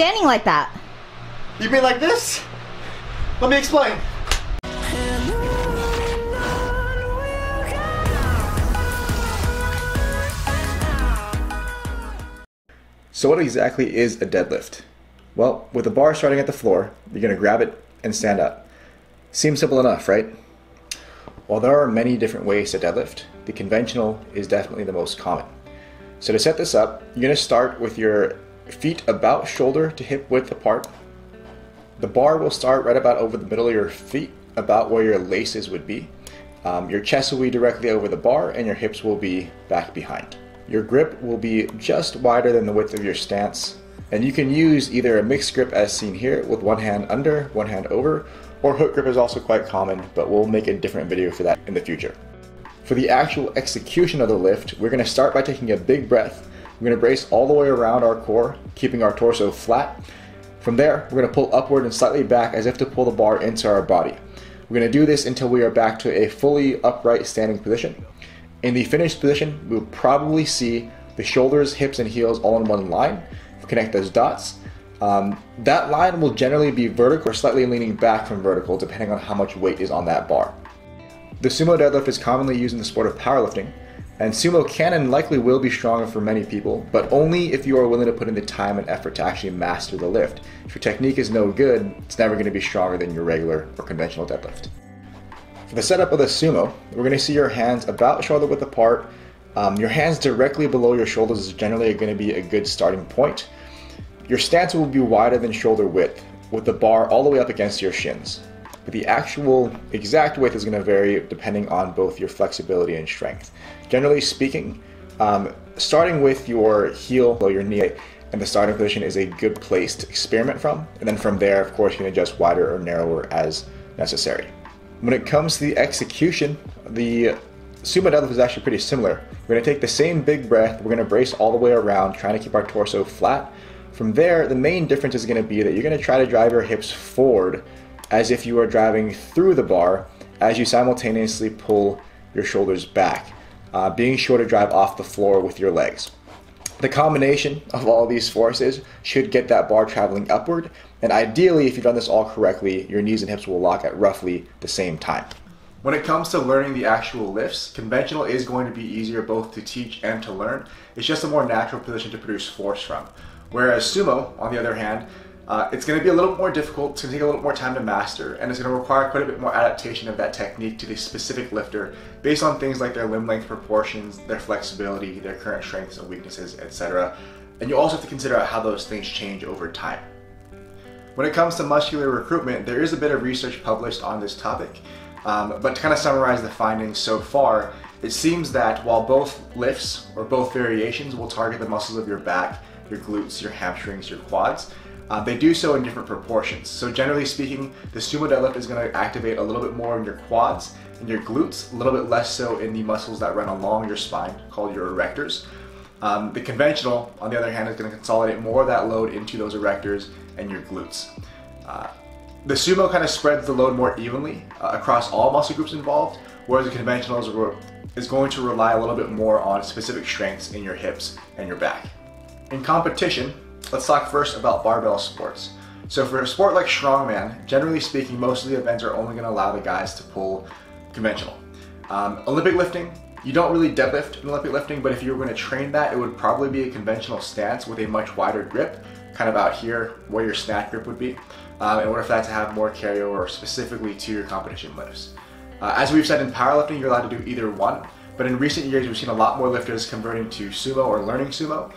standing like that? You mean like this? Let me explain. So what exactly is a deadlift? Well, with the bar starting at the floor, you're going to grab it and stand up. Seems simple enough, right? While there are many different ways to deadlift, the conventional is definitely the most common. So to set this up, you're going to start with your feet about shoulder to hip width apart. The bar will start right about over the middle of your feet, about where your laces would be. Your chest will be directly over the bar and your hips will be back behind. Your grip will be just wider than the width of your stance, and you can use either a mixed grip as seen here with one hand under, one hand over, or hook grip is also quite common, but we'll make a different video for that in the future. For the actual execution of the lift, we're going to start by taking a big breath. We're going to brace all the way around our core, keeping our torso flat. From there, we're going to pull upward and slightly back as if to pull the bar into our body. We're going to do this until we are back to a fully upright standing position. In the finished position, we'll probably see the shoulders, hips, and heels all in one line. Connect those dots. That line will generally be vertical or slightly leaning back from vertical, depending on how much weight is on that bar. The sumo deadlift is commonly used in the sport of powerlifting, and sumo can and likely will be stronger for many people, but only if you are willing to put in the time and effort to actually master the lift. If your technique is no good, it's never going to be stronger than your regular or conventional deadlift. For the setup of the sumo, we're going to see your hands about shoulder width apart. Your hands directly below your shoulders is generally going to be a good starting point. Your stance will be wider than shoulder width, with the bar all the way up against your shins. But the actual exact width is going to vary depending on both your flexibility and strength. Generally speaking, starting with your heel below your knee and the starting position is a good place to experiment from. And then from there, of course, you can adjust wider or narrower as necessary. When it comes to the execution, the sumo deadlift is actually pretty similar. We're going to take the same big breath, we're going to brace all the way around, trying to keep our torso flat. From there, the main difference is going to be that you're going to try to drive your hips forward as if you are driving through the bar as you simultaneously pull your shoulders back, being sure to drive off the floor with your legs. The combination of all these forces should get that bar traveling upward. And ideally, if you've done this all correctly, your knees and hips will lock at roughly the same time. When it comes to learning the actual lifts, conventional is going to be easier both to teach and to learn. It's just a more natural position to produce force from. Whereas sumo, on the other hand, it's going to be a little more difficult, it's going to take a little more time to master, and it's going to require quite a bit more adaptation of that technique to the specific lifter based on things like their limb length proportions, their flexibility, their current strengths and weaknesses, etc. And you also have to consider how those things change over time. When it comes to muscular recruitment, there is a bit of research published on this topic, but to kind of summarize the findings so far, it seems that while both lifts or both variations will target the muscles of your back, your glutes, your hamstrings, your quads, they do so in different proportions. So generally speaking, the sumo deadlift is going to activate a little bit more in your quads and your glutes, a little bit less so in the muscles that run along your spine, called your erectors. The conventional, on the other hand, is going to consolidate more of that load into those erectors and your glutes. The sumo kind of spreads the load more evenly across all muscle groups involved, whereas the conventional is going to rely a little bit more on specific strengths in your hips and your back. In competition, let's talk first about barbell sports. So for a sport like strongman, generally speaking, most of the events are only going to allow the guys to pull conventional. Olympic lifting, you don't really deadlift in Olympic lifting, but if you were going to train that, it would probably be a conventional stance with a much wider grip, kind of out here where your snatch grip would be, in order for that to have more carryover specifically to your competition lifts. As we've said in powerlifting, you're allowed to do either one, but in recent years we've seen a lot more lifters converting to sumo or learning sumo.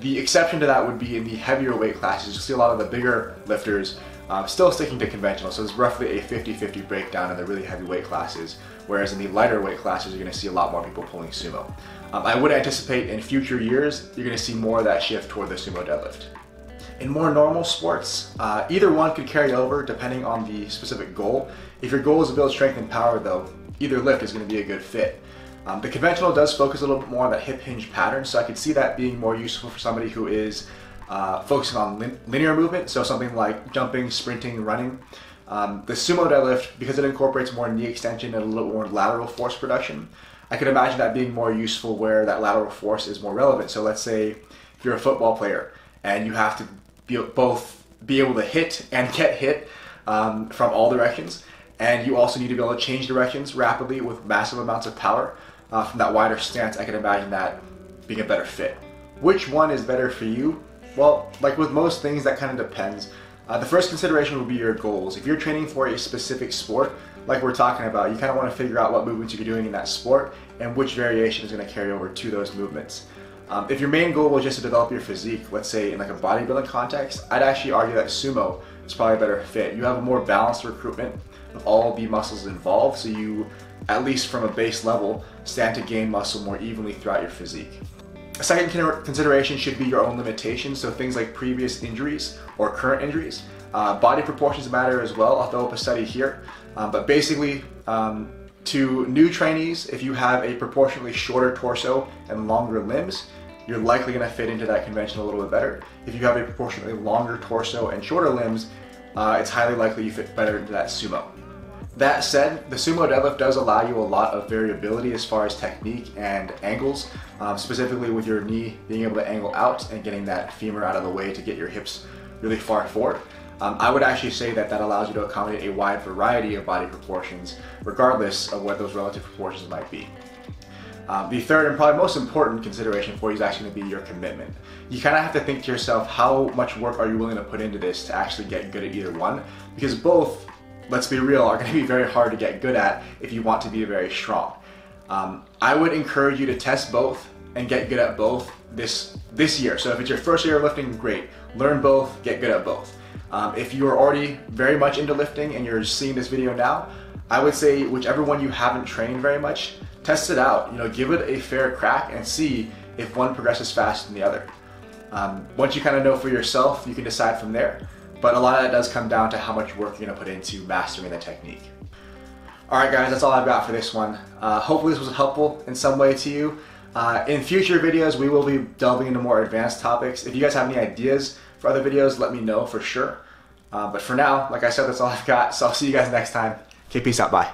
The exception to that would be in the heavier weight classes. You'll see a lot of the bigger lifters still sticking to conventional, so it's roughly a 50-50 breakdown in the really heavy weight classes, whereas in the lighter weight classes, you're going to see a lot more people pulling sumo. I would anticipate in future years, you're going to see more of that shift toward the sumo deadlift. In more normal sports, either one could carry over depending on the specific goal. If your goal is to build strength and power though, either lift is going to be a good fit. The conventional does focus a little bit more on that hip hinge pattern, so I could see that being more useful for somebody who is focusing on linear movement, so something like jumping, sprinting, running. The sumo deadlift, because it incorporates more knee extension and a little more lateral force production, I could imagine that being more useful where that lateral force is more relevant. So let's say if you're a football player and you have to both be able to hit and get hit from all directions, and you also need to be able to change directions rapidly with massive amounts of power. From that wider stance, I can imagine that being a better fit. Which one is better for you? Well, like with most things, that kind of depends. The first consideration would be your goals. If you're training for a specific sport, like we're talking about, you kind of want to figure out what movements you're doing in that sport and which variation is going to carry over to those movements. If your main goal was just to develop your physique, let's say in like a bodybuilding context, I'd actually argue that sumo is probably a better fit. You have a more balanced recruitment of all the muscles involved, so you, at least from a base level, stand to gain muscle more evenly throughout your physique. A second consideration should be your own limitations, so things like previous injuries or current injuries. Body proportions matter as well. I'll throw up a study here, but basically to new trainees, if you have a proportionately shorter torso and longer limbs, you're likely going to fit into that convention a little bit better. If you have a proportionately longer torso and shorter limbs, it's highly likely you fit better into that sumo. That said, the sumo deadlift does allow you a lot of variability as far as technique and angles, specifically with your knee being able to angle out and getting that femur out of the way to get your hips really far forward. I would actually say that that allows you to accommodate a wide variety of body proportions, regardless of what those relative proportions might be. The third and probably most important consideration for you is actually going to be your commitment. You kind of have to think to yourself, how much work are you willing to put into this to actually get good at either one? Because both, let's be real, are going to be very hard to get good at if you want to be very strong. I would encourage you to test both and get good at both this year. So if it's your first year of lifting, great. Learn both, get good at both. If you are already very much into lifting and you're seeing this video now, I would say whichever one you haven't trained very much, test it out. You know, give it a fair crack and see if one progresses faster than the other. Once you kind of know for yourself, you can decide from there. But a lot of that does come down to how much work you're going to put into mastering the technique. Alright guys, that's all I've got for this one. Hopefully this was helpful in some way to you. In future videos, we will be delving into more advanced topics. If you guys have any ideas for other videos, let me know for sure. But for now, like I said, that's all I've got. So I'll see you guys next time. Okay, peace out, bye.